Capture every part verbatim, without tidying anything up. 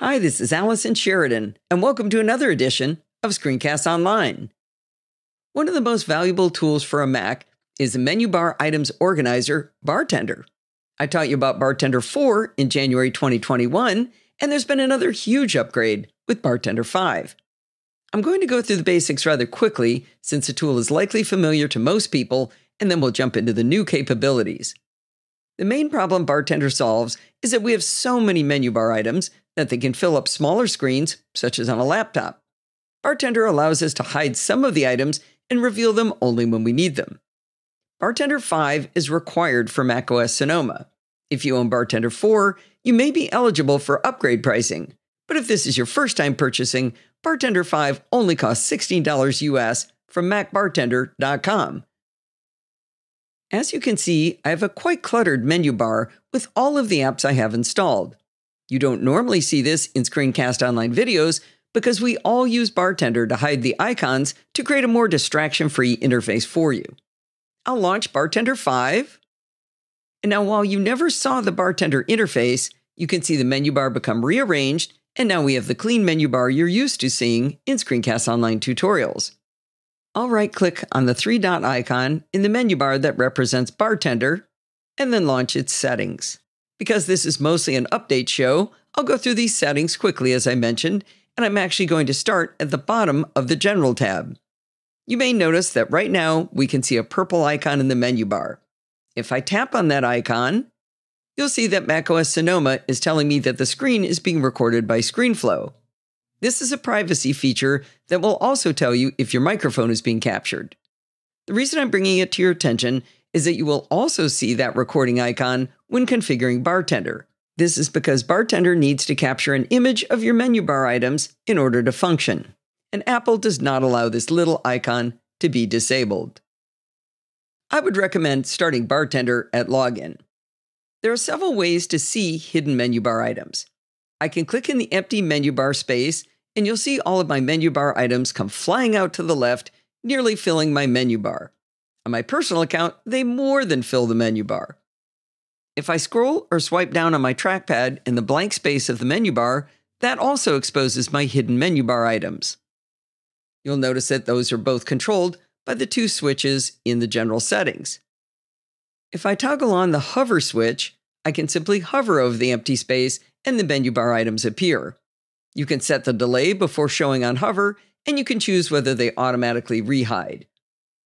Hi, this is Allison Sheridan, and welcome to another edition of ScreenCast Online. One of the most valuable tools for a Mac is the menu bar items organizer, Bartender. I taught you about Bartender four in January twenty twenty-one, and there's been another huge upgrade with Bartender five. I'm going to go through the basics rather quickly since the tool is likely familiar to most people, and then we'll jump into the new capabilities. The main problem Bartender solves is that we have so many menu bar items that they can fill up smaller screens, such as on a laptop. Bartender allows us to hide some of the items and reveal them only when we need them. Bartender five is required for macOS Sonoma. If you own Bartender four, you may be eligible for upgrade pricing, but if this is your first time purchasing, Bartender five only costs sixteen dollars U S from mac bartender dot com. As you can see, I have a quite cluttered menu bar with all of the apps I have installed. You don't normally see this in ScreenCast Online videos because we all use Bartender to hide the icons to create a more distraction-free interface for you. I'll launch Bartender five. And now while you never saw the Bartender interface, you can see the menu bar become rearranged, and now we have the clean menu bar you're used to seeing in ScreenCast Online tutorials. I'll right-click on the three-dot icon in the menu bar that represents Bartender, and then launch its settings. Because this is mostly an update show, I'll go through these settings quickly as I mentioned, and I'm actually going to start at the bottom of the General tab. You may notice that right now we can see a purple icon in the menu bar. If I tap on that icon, you'll see that macOS Sonoma is telling me that the screen is being recorded by ScreenFlow. This is a privacy feature that will also tell you if your microphone is being captured. The reason I'm bringing it to your attention is that you will also see that recording icon when configuring Bartender. This is because Bartender needs to capture an image of your menu bar items in order to function, and Apple does not allow this little icon to be disabled. I would recommend starting Bartender at login. There are several ways to see hidden menu bar items. I can click in the empty menu bar space, and you'll see all of my menu bar items come flying out to the left, nearly filling my menu bar. On my personal account, they more than fill the menu bar. If I scroll or swipe down on my trackpad in the blank space of the menu bar, that also exposes my hidden menu bar items. You'll notice that those are both controlled by the two switches in the general settings. If I toggle on the hover switch, I can simply hover over the empty space and the menu bar items appear. You can set the delay before showing on hover, and you can choose whether they automatically rehide.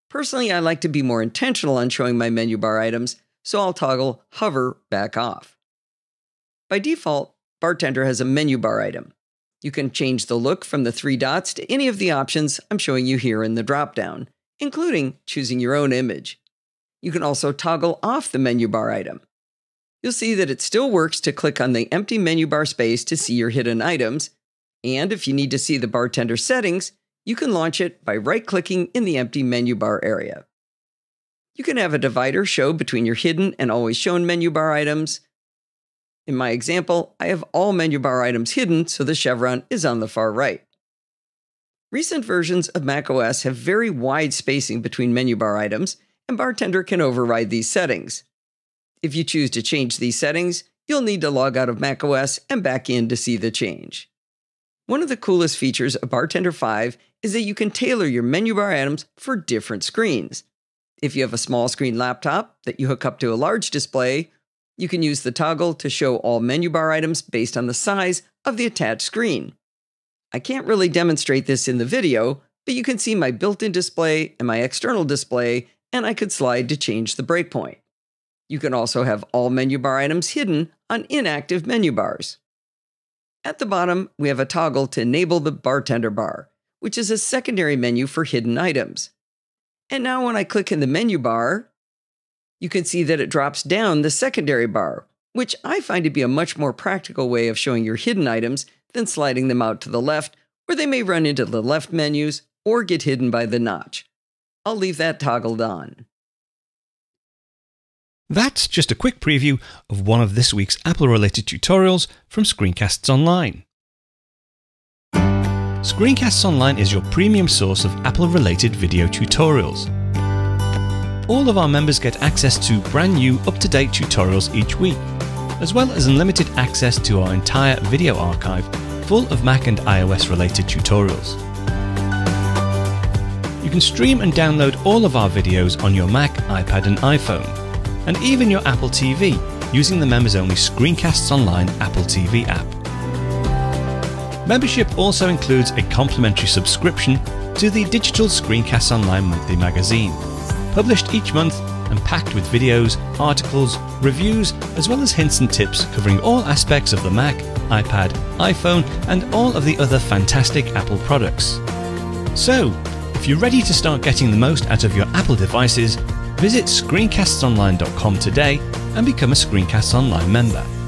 Personally, I like to be more intentional on showing my menu bar items, so I'll toggle hover back off. By default, Bartender has a menu bar item. You can change the look from the three dots to any of the options I'm showing you here in the dropdown, including choosing your own image. You can also toggle off the menu bar item. You'll see that it still works to click on the empty menu bar space to see your hidden items, and if you need to see the Bartender settings, you can launch it by right-clicking in the empty menu bar area. You can have a divider show between your hidden and always shown menu bar items. In my example, I have all menu bar items hidden, so the chevron is on the far right. Recent versions of macOS have very wide spacing between menu bar items, and Bartender can override these settings. If you choose to change these settings, you'll need to log out of macOS and back in to see the change. One of the coolest features of Bartender five is that you can tailor your menu bar items for different screens. If you have a small screen laptop that you hook up to a large display, you can use the toggle to show all menu bar items based on the size of the attached screen. I can't really demonstrate this in the video, but you can see my built-in display and my external display, and I could slide to change the breakpoint. You can also have all menu bar items hidden on inactive menu bars. At the bottom, we have a toggle to enable the Bartender bar, which is a secondary menu for hidden items. And now when I click in the menu bar, you can see that it drops down the secondary bar, which I find to be a much more practical way of showing your hidden items than sliding them out to the left, where they may run into the left menus or get hidden by the notch. I'll leave that toggled on. That's just a quick preview of one of this week's Apple-related tutorials from ScreenCasts Online. ScreenCasts Online is your premium source of Apple-related video tutorials. All of our members get access to brand new, up-to-date tutorials each week, as well as unlimited access to our entire video archive full of Mac and iOS related tutorials. You can stream and download all of our videos on your Mac, iPad and iPhone, and even your Apple T V using the members-only ScreenCastsOnline Apple T V app. Membership also includes a complimentary subscription to the digital ScreenCasts Online monthly magazine, published each month and packed with videos, articles, reviews, as well as hints and tips covering all aspects of the Mac, iPad, iPhone, and all of the other fantastic Apple products. So, if you're ready to start getting the most out of your Apple devices, visit ScreenCasts Online dot com today and become a ScreenCasts Online member.